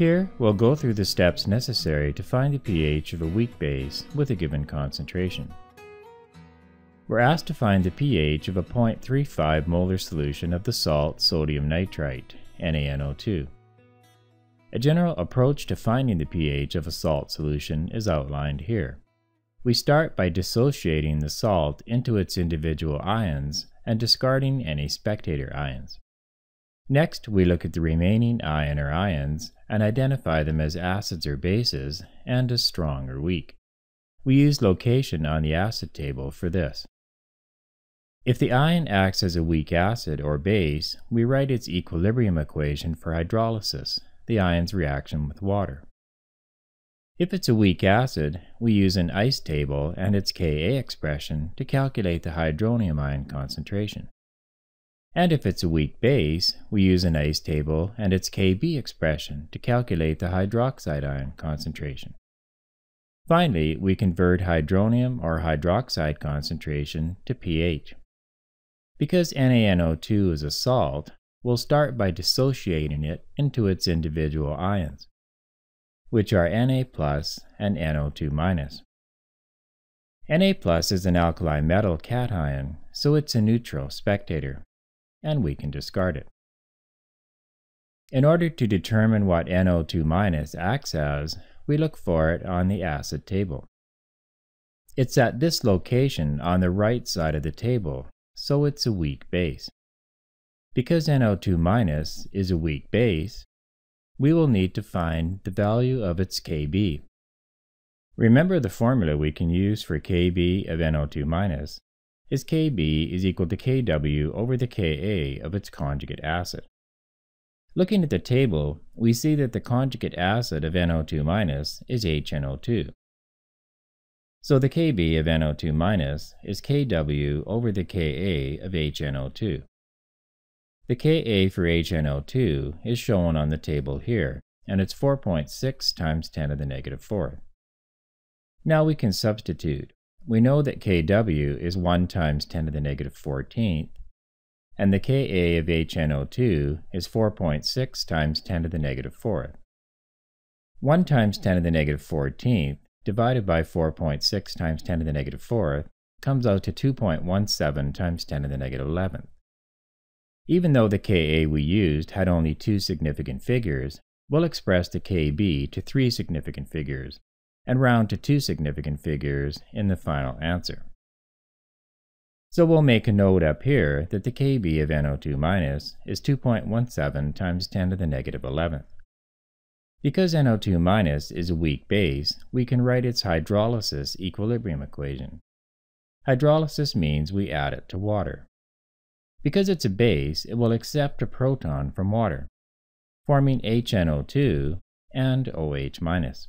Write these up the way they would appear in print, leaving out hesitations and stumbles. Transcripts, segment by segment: Here, we'll go through the steps necessary to find the pH of a weak base with a given concentration. We're asked to find the pH of a 0.35 molar solution of the salt sodium nitrite, NaNO2. A general approach to finding the pH of a salt solution is outlined here. We start by dissociating the salt into its individual ions and discarding any spectator ions. Next, we look at the remaining ion or ions and identify them as acids or bases and as strong or weak. We use location on the acid table for this. If the ion acts as a weak acid or base, we write its equilibrium equation for hydrolysis, the ion's reaction with water. If it's a weak acid, we use an ICE table and its Ka expression to calculate the hydronium ion concentration. And if it's a weak base, we use an ICE table and its Kb expression to calculate the hydroxide ion concentration. Finally, we convert hydronium or hydroxide concentration to pH. Because NaNO2 is a salt, we'll start by dissociating it into its individual ions, which are Na+ and NO2-. Na+ is an alkali metal cation, so it's a neutral spectator, and we can discard it. In order to determine what NO2- acts as, we look for it on the acid table. It's at this location on the right side of the table, so it's a weak base. Because NO2- is a weak base, we will need to find the value of its Kb. Remember the formula we can use for Kb of NO2- is Kb is equal to Kw over the Ka of its conjugate acid. Looking at the table, we see that the conjugate acid of NO2- is HNO2. So the Kb of NO2- is Kw over the Ka of HNO2. The Ka for HNO2 is shown on the table here, and it's 4.6 times 10 to the negative fourth. Now we can substitute. We know that Kw is 1 times 10 to the negative 14th, and the Ka of HNO2 is 4.6 times 10 to the negative fourth. 1 times 10 to the negative 14th divided by 4.6 times 10 to the negative fourth comes out to 2.17 times 10 to the negative 11th. Even though the Ka we used had only 2 significant figures, we'll express the Kb to 3 significant figures and round to 2 significant figures in the final answer. So we'll make a note up here that the Kb of NO2- is 2.17 times 10 to the negative 11th. Because NO2- is a weak base, we can write its hydrolysis equilibrium equation. Hydrolysis means we add it to water. Because it's a base, it will accept a proton from water, forming HNO2 and OH-.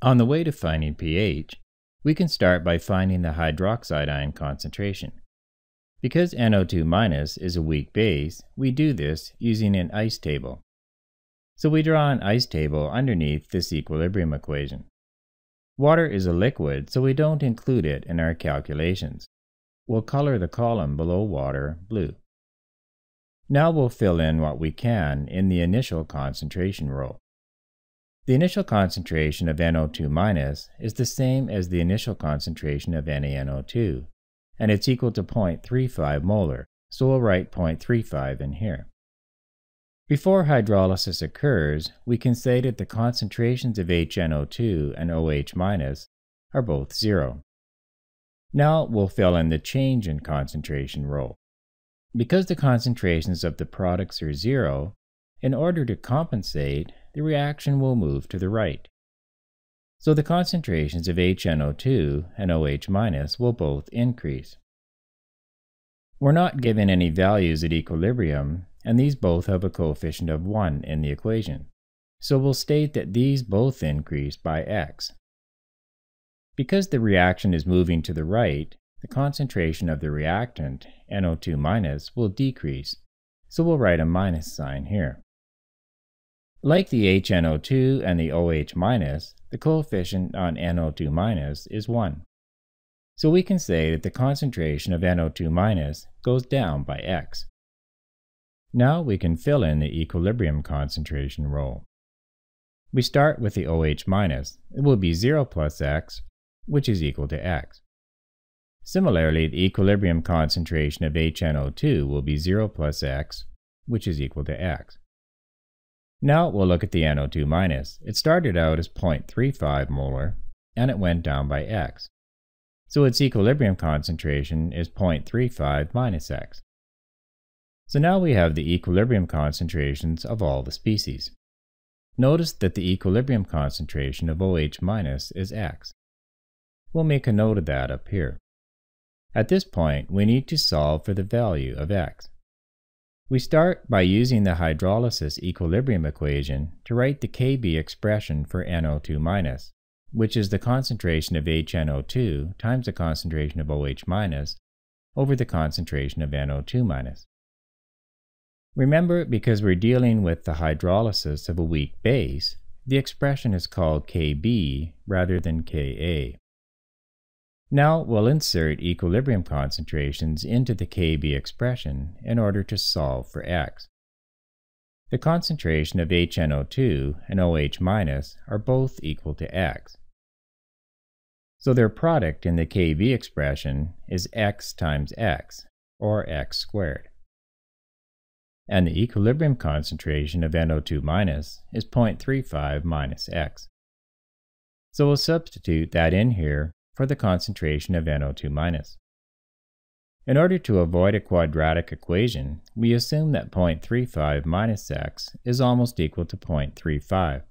On the way to finding pH, we can start by finding the hydroxide ion concentration. Because NO2- is a weak base, we do this using an ICE table. So we draw an ICE table underneath this equilibrium equation. Water is a liquid, so we don't include it in our calculations. We'll color the column below water blue. Now we'll fill in what we can in the initial concentration row. The initial concentration of NO2- is the same as the initial concentration of NaNO2, and it's equal to 0.35 molar, so we'll write 0.35 in here. Before hydrolysis occurs, we can say that the concentrations of HNO2 and OH- are both 0. Now we'll fill in the change in concentration row. Because the concentrations of the products are 0, in order to compensate, the reaction will move to the right. So the concentrations of HNO2 and OH- will both increase. We're not given any values at equilibrium, and these both have a coefficient of 1 in the equation. So we'll state that these both increase by x. Because the reaction is moving to the right, the concentration of the reactant, NO2-, will decrease, so we'll write a minus sign here. Like the HNO2 and the OH-, the coefficient on NO2- is 1. So we can say that the concentration of NO2- goes down by x. Now we can fill in the equilibrium concentration role. We start with the OH-. It will be 0 plus X, which is equal to X. Similarly, the equilibrium concentration of HNO2 will be 0 plus X, which is equal to X. Now we'll look at the NO2-. It started out as 0.35 molar, and it went down by X. So its equilibrium concentration is 0.35 minus X. So now we have the equilibrium concentrations of all the species. Notice that the equilibrium concentration of OH- is X. We'll make a note of that up here. At this point, we need to solve for the value of X. We start by using the hydrolysis equilibrium equation to write the Kb expression for NO2-, which is the concentration of HNO2 times the concentration of OH- over the concentration of NO2-. Remember, because we're dealing with the hydrolysis of a weak base, the expression is called Kb rather than Ka. Now we'll insert equilibrium concentrations into the Kb expression in order to solve for X. The concentration of HNO2 and OH- are both equal to X. So their product in the Kb expression is X times X, or X squared. And the equilibrium concentration of NO2- is 0.35 minus X. So we'll substitute that in here for the concentration of NO2-. In order to avoid a quadratic equation, we assume that 0.35 minus X is almost equal to 0.35.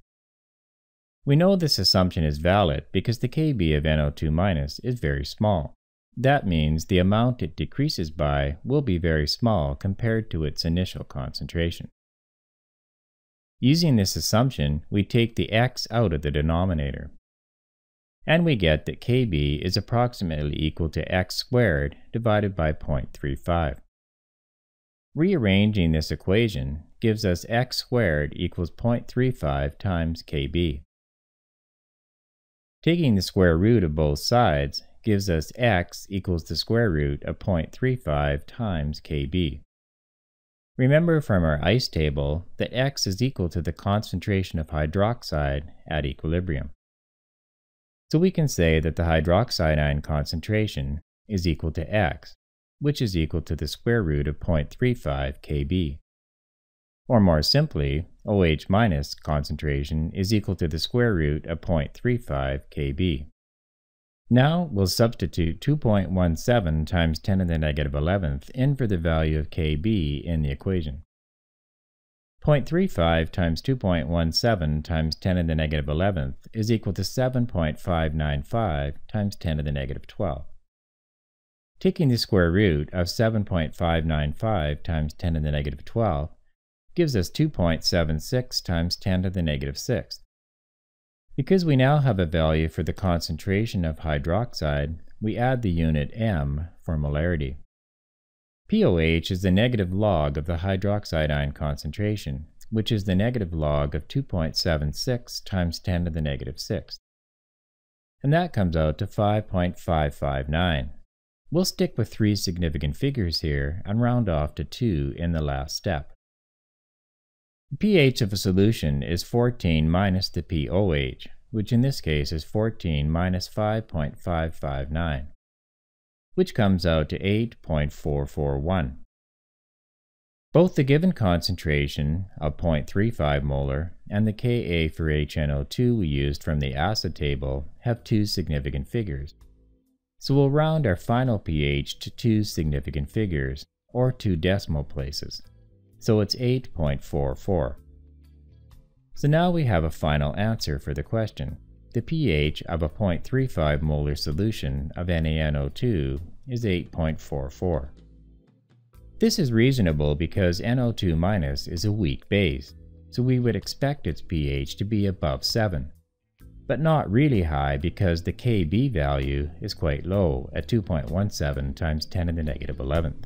We know this assumption is valid because the Kb of NO2- is very small. That means the amount it decreases by will be very small compared to its initial concentration. Using this assumption, we take the X out of the denominator. And we get that Kb is approximately equal to X squared divided by 0.35. Rearranging this equation gives us X squared equals 0.35 times Kb. Taking the square root of both sides gives us X equals the square root of 0.35 times Kb. Remember from our ICE table that X is equal to the concentration of hydroxide at equilibrium. So we can say that the hydroxide ion concentration is equal to X, which is equal to the square root of 0.35 Kb. Or more simply, OH- concentration is equal to the square root of 0.35 Kb. Now we'll substitute 2.17 times 10 to the negative 11th in for the value of Kb in the equation. 0.35 times 2.17 times 10 to the negative 11th is equal to 7.595 times 10 to the negative 12th. Taking the square root of 7.595 times 10 to the negative 12th gives us 2.76 times 10 to the negative 6th. Because we now have a value for the concentration of hydroxide, we add the unit m for molarity. pOH is the negative log of the hydroxide ion concentration, which is the negative log of 2.76 times 10 to the negative 6th. And that comes out to 5.559. We'll stick with three significant figures here and round off to 2 in the last step. The pH of a solution is 14 minus the pOH, which in this case is 14 minus 5.559, which comes out to 8.441. Both the given concentration of 0.35 molar and the Ka for HNO2 we used from the acid table have two significant figures. So we'll round our final pH to two significant figures, or two decimal places. So it's 8.44. So now we have a final answer for the question. The pH of a 0.35 molar solution of NaNO2 is 8.44. This is reasonable because NO2- is a weak base, so we would expect its pH to be above 7, but not really high because the Kb value is quite low at 2.17 times 10 to the negative 11th.